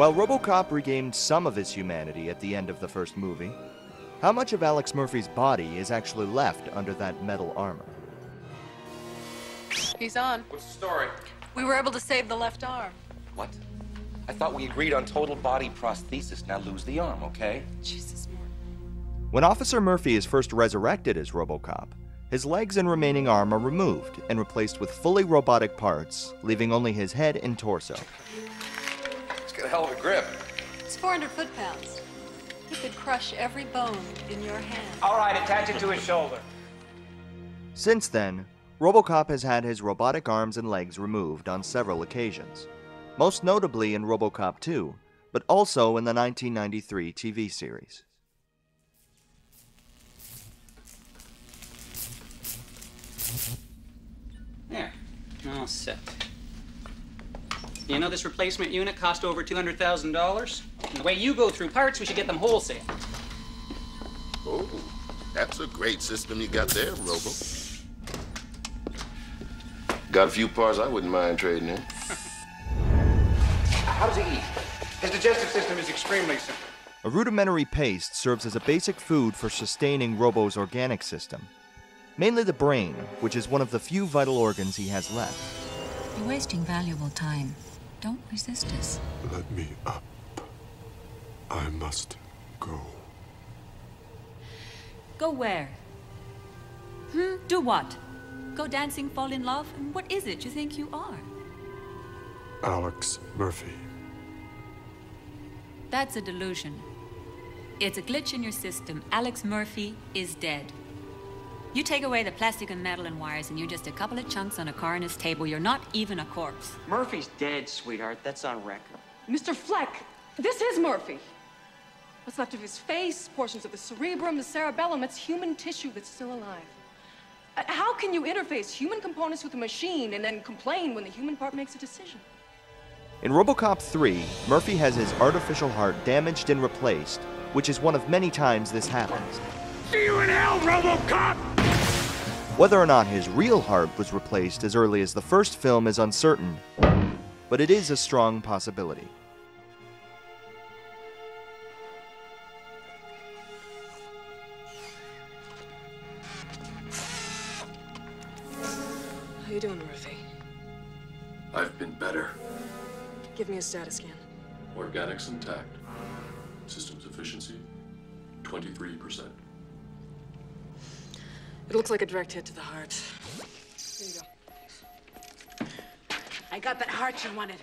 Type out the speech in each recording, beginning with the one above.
While RoboCop regained some of his humanity at the end of the first movie, how much of Alex Murphy's body is actually left under that metal armor? He's on. What's the story? We were able to save the left arm. What? I thought we agreed on total body prosthesis. Now lose the arm, okay? Jesus, Martin. When Officer Murphy is first resurrected as RoboCop, his legs and remaining arm are removed and replaced with fully robotic parts, leaving only his head and torso. It's got a hell of a grip. It's 400 foot-pounds. He could crush every bone in your hand. All right, attach it to his shoulder. Since then, RoboCop has had his robotic arms and legs removed on several occasions, most notably in RoboCop 2, but also in the 1993 TV series. There, all set. You know, this replacement unit cost over $200,000. And the way you go through parts, we should get them wholesale. Oh, that's a great system you got there, Robo. Got a few parts I wouldn't mind trading in. How does he eat? His digestive system is extremely simple. A rudimentary paste serves as a basic food for sustaining Robo's organic system. Mainly the brain, which is one of the few vital organs he has left. You're wasting valuable time. Don't resist us. Let me up. I must go. Go where? Do what? Go dancing, fall in love? And what is it you think you are? Alex Murphy. That's a delusion. It's a glitch in your system. Alex Murphy is dead. You take away the plastic and metal and wires, and you're just a couple of chunks on a coroner's table. You're not even a corpse. Murphy's dead, sweetheart. That's on record. Mr. Fleck, this is Murphy. What's left of his face, portions of the cerebrum, the cerebellum, it's human tissue that's still alive. How can you interface human components with a machine and then complain when the human part makes a decision? In RoboCop 3, Murphy has his artificial heart damaged and replaced, which is one of many times this happens. See you in hell, RoboCop! Whether or not his real heart was replaced as early as the first film is uncertain, but it is a strong possibility. How you doing, Murphy? I've been better. Give me a status scan. Organics intact. Systems efficiency, 23%. It looks like a direct hit to the heart. Here you go. I got that heart you wanted.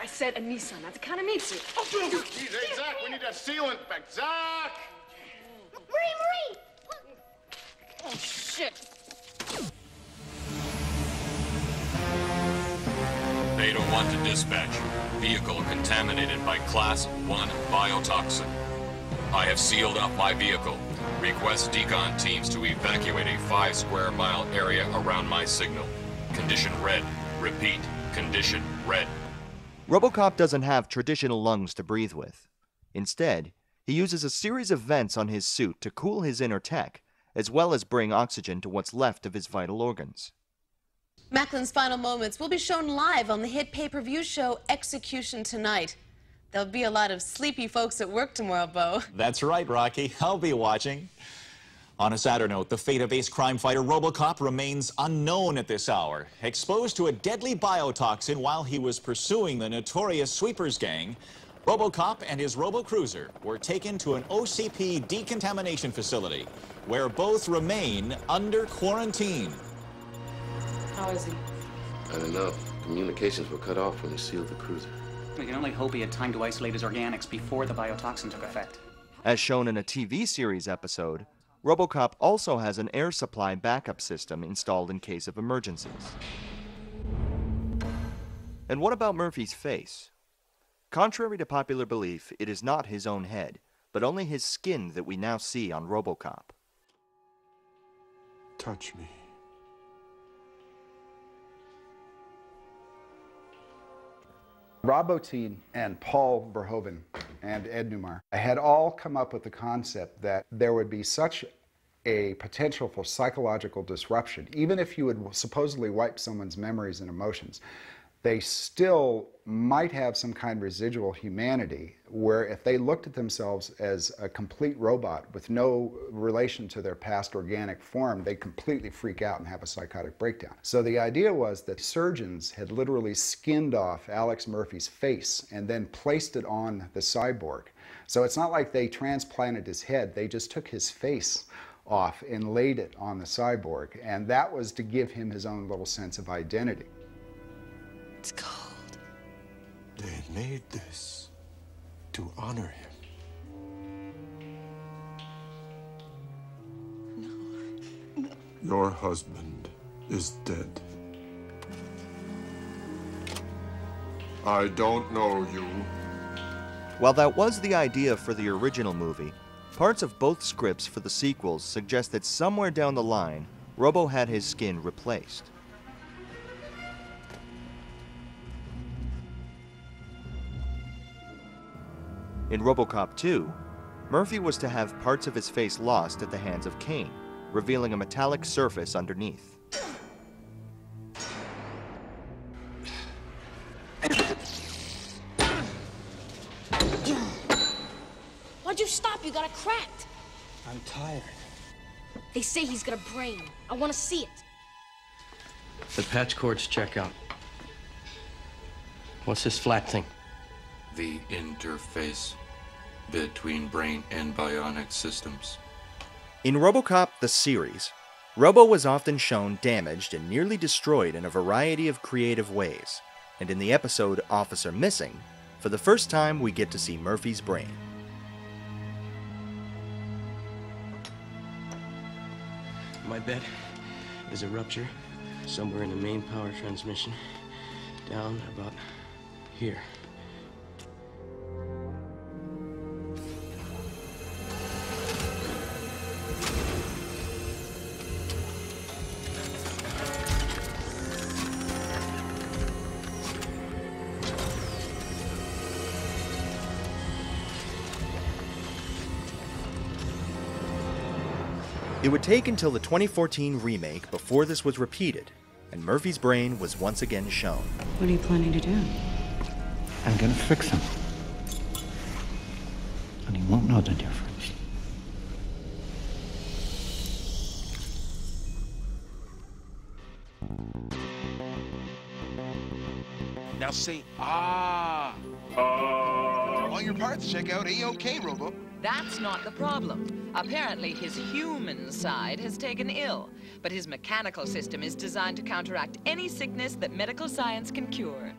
I said a Nissan, not the kind of meets you. Oh, geez, hey, Zach, we need that sealant back. Zach! Marie! Oh, shit. Data 1 to dispatch. Vehicle contaminated by class 1 biotoxin. I have sealed up my vehicle. Request decon teams to evacuate a 5-square-mile area around my signal. Condition red. Repeat, condition red. RoboCop doesn't have traditional lungs to breathe with. Instead, he uses a series of vents on his suit to cool his inner tech, as well as bring oxygen to what's left of his vital organs. Macklin's final moments will be shown live on the hit pay-per-view show Execution Tonight. There'll be a lot of sleepy folks at work tomorrow, Bo. That's right, Rocky. I'll be watching. On a sadder note, the fate of ace crime fighter RoboCop remains unknown at this hour. Exposed to a deadly biotoxin while he was pursuing the notorious Sweepers gang, RoboCop and his Robocruiser were taken to an OCP decontamination facility, where both remain under quarantine. How is he? I don't know. Communications were cut off when they sealed the cruiser. We can only hope he had time to isolate his organics before the biotoxin took effect. As shown in a TV series episode, RoboCop also has an air supply backup system installed in case of emergencies. And what about Murphy's face? Contrary to popular belief, it is not his own head, but only his skin that we now see on RoboCop. Touch me. Rob Boutine and Paul Verhoeven and Ed Newmar had all come up with the concept that there would be such a potential for psychological disruption, even if you would supposedly wipe someone's memories and emotions, they still might have some kind of residual humanity, where if they looked at themselves as a complete robot with no relation to their past organic form, they'd completely freak out and have a psychotic breakdown. So the idea was that surgeons had literally skinned off Alex Murphy's face and then placed it on the cyborg. So it's not like they transplanted his head, they just took his face off and laid it on the cyborg, and that was to give him his own little sense of identity. It's cold. They made this to honor him. No, no. Your husband is dead. I don't know you. While that was the idea for the original movie, parts of both scripts for the sequels suggest that somewhere down the line, Robo had his skin replaced. In RoboCop 2, Murphy was to have parts of his face lost at the hands of Kane, revealing a metallic surface underneath. Why'd you stop? You got it cracked. I'm tired. They say he's got a brain. I want to see it. The patch cords check out. What's this flat thing? The interface between brain and bionic systems. In RoboCop the series, Robo was often shown damaged and nearly destroyed in a variety of creative ways, and in the episode Officer Missing, for the first time we get to see Murphy's brain. My bet is a rupture somewhere in the main power transmission, down about here. It would take until the 2014 remake before this was repeated, and Murphy's brain was once again shown. What are you planning to do? I'm gonna fix him. And he won't know the difference. Now say, ah! All your parts check out A-OK, Robo. That's not the problem. Apparently, his human side has taken ill, but his mechanical system is designed to counteract any sickness that medical science can cure.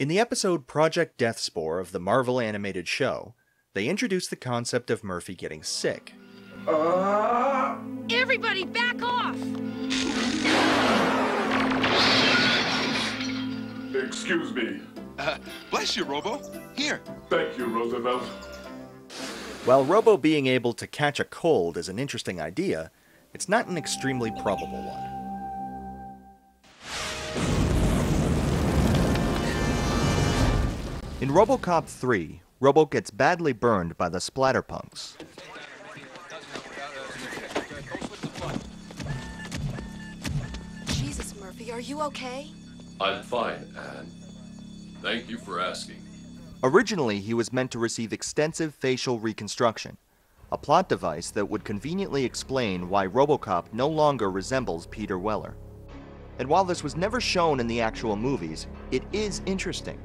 In the episode Project Death Spore of the Marvel animated show, they introduced the concept of Murphy getting sick. Everybody back off! Excuse me. Bless you, Robo. Here. Thank you, Roosevelt. While Robo being able to catch a cold is an interesting idea, it's not an extremely probable one. In RoboCop 3, Robo gets badly burned by the splatterpunks. Jesus, Murphy, are you okay? I'm fine, Anne. Thank you for asking. Originally, he was meant to receive extensive facial reconstruction, a plot device that would conveniently explain why RoboCop no longer resembles Peter Weller. And while this was never shown in the actual movies, it is interesting.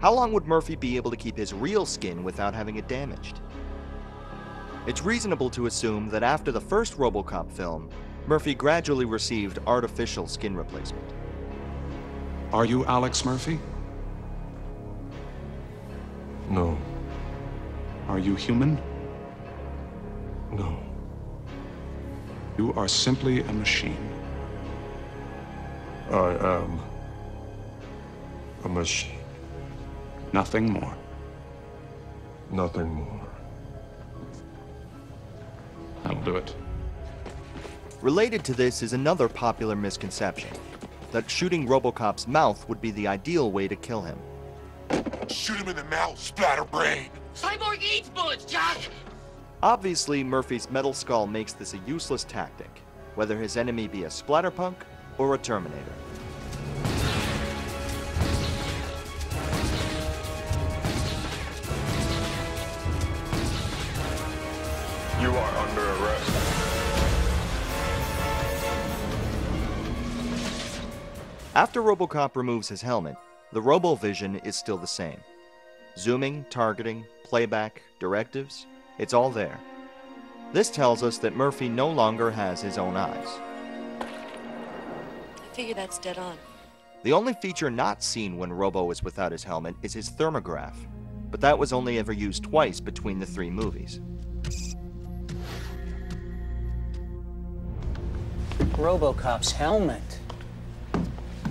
How long would Murphy be able to keep his real skin without having it damaged? It's reasonable to assume that after the first RoboCop film, Murphy gradually received artificial skin replacement. Are you Alex Murphy? No. Are you human? No. You are simply a machine. I am a machine. Nothing more. Nothing more. That'll do it. Related to this is another popular misconception, that shooting RoboCop's mouth would be the ideal way to kill him. Shoot him in the mouth, splatterbrain! Cyborg eats bullets, Jack! Obviously, Murphy's metal skull makes this a useless tactic, whether his enemy be a splatterpunk or a Terminator. After RoboCop removes his helmet, the RoboVision is still the same. Zooming, targeting, playback, directives, it's all there. This tells us that Murphy no longer has his own eyes. I figure that's dead on. The only feature not seen when Robo is without his helmet is his thermograph, but that was only ever used twice between the three movies. RoboCop's helmet.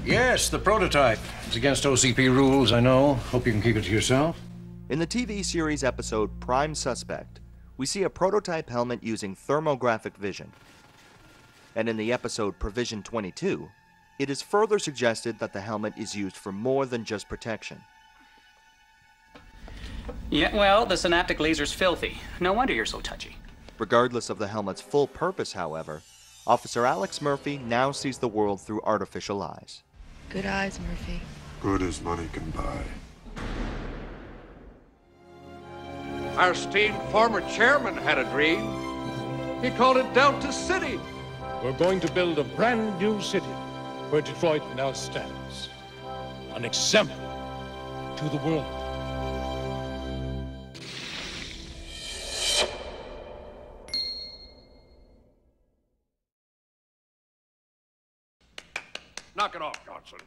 Yes, the prototype. It's against OCP rules, I know. Hope you can keep it to yourself. In the TV series episode Prime Suspect, we see a prototype helmet using thermographic vision. And in the episode Provision 22, it is further suggested that the helmet is used for more than just protection. Yeah, well, the synaptic laser's filthy. No wonder you're so touchy. Regardless of the helmet's full purpose, however, Officer Alex Murphy now sees the world through artificial eyes. Good eyes, Murphy. Good as money can buy. Our esteemed former chairman had a dream. He called it Delta City. We're going to build a brand new city where Detroit now stands. An example to the world. Knock it off, Johnson.